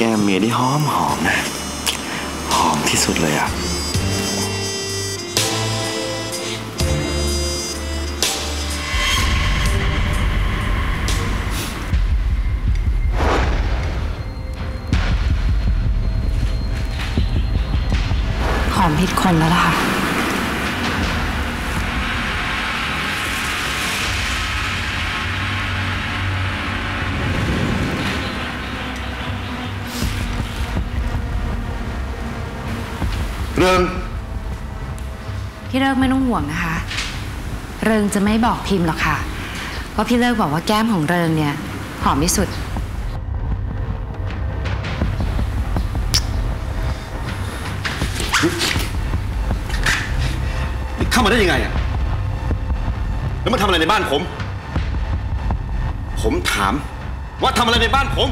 แก้มเมียได้หอมหอมนะหอมที่สุดเลยอ่ะหอมผิดคนแล้วล่ะค่ะเริงพี่เลิกไม่ต้องห่วงนะคะเริงจะไม่บอกพิมพ์หรอกค่ะเพราะพี่เลิกบอกว่าแก้มของเริงเนี่ยหอมที่สุดเข้ามาได้ยังไงอ่ะแล้วมาทำอะไรในบ้านผมผมถามว่าทำอะไรในบ้านผม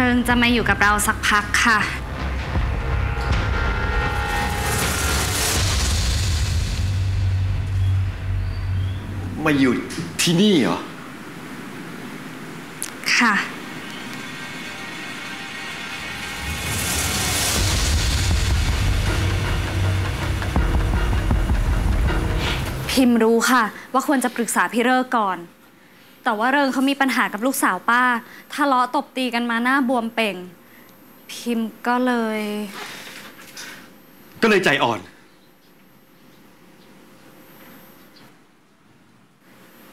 เริงจะมาอยู่กับเราสักพักค่ะมาอยู่ที่นี่เหรอค่ะพิมรู้ค่ะว่าควรจะปรึกษาพี่เลิกก่อนแต่ว่าเริงเขามีปัญหากับลูกสาวป้าทะเลาะตบตีกันมาหน้าบวมเป่งพิมก็เลยใจอ่อน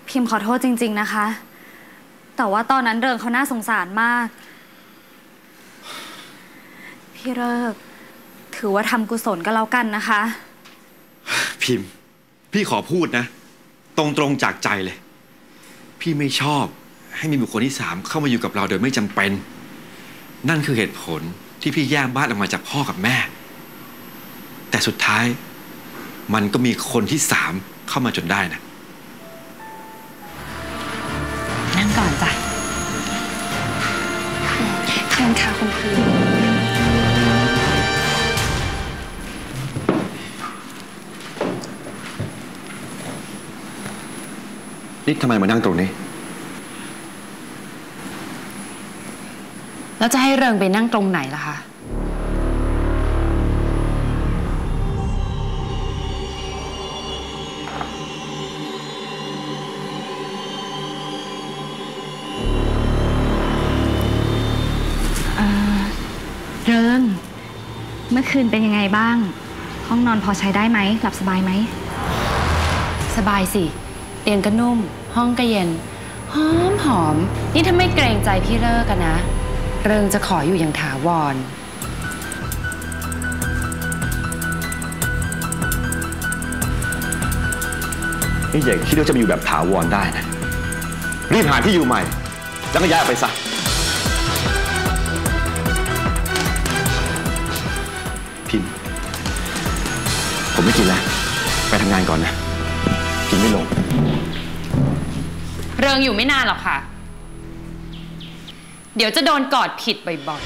พิมขอโทษจริงๆนะคะแต่ว่าตอนนั้นเริงเขาน่าสงสารมากพี่เลิกถือว่าทำกุศลก็แล้วกันนะคะพิมพี่ขอพูดนะตรงๆจากใจเลยพี่ไม่ชอบให้มีบุคคลที่สามเข้ามาอยู่กับเราโดยไม่จำเป็นนั่นคือเหตุผลที่พี่แยกบ้านออกมาจากพ่อกับแม่แต่สุดท้ายมันก็มีคนที่สามเข้ามาจนได้นะนั่งก่อนจ้ะเชิญค่ะคุณพี่นี่ทำไมมานั่งตรงนี้แล้วจะให้เริงไปนั่งตรงไหนล่ะคะเริงเมื่อคืนเป็นยังไงบ้างห้องนอนพอใช้ได้ไหมหลับสบายไหมสบายสิเตียงก็นุ่มห้องก็เย็นหอมหอมนี่ถ้าไม่เกรงใจพี่เลิกกันนะเริงจะขออยู่อย่างถาวรนี่เด็กคิดว่าจะมาอยู่แบบถาวรได้นะรีบหาที่อยู่ใหม่แล้วก็ย้ายออกไปซะพิมผมไม่กินแล้วไปทำงานก่อนนะกินไม่ลงเริงอยู่ไม่นานหรอกค่ะเดี๋ยวจะโดนกอดผิดบ่อย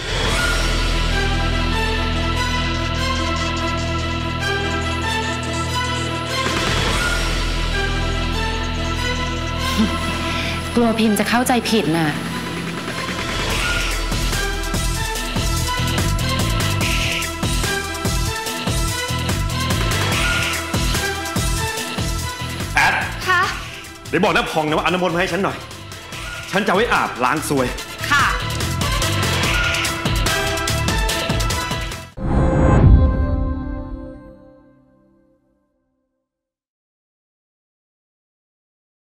ๆกลัวพิมจะเข้าใจผิดน่ะเดี๋ยวบอกน้าพองนะว่าเอาน้ำมนต์มาให้ฉันหน่อยฉันจะไว้อาบล้างซวย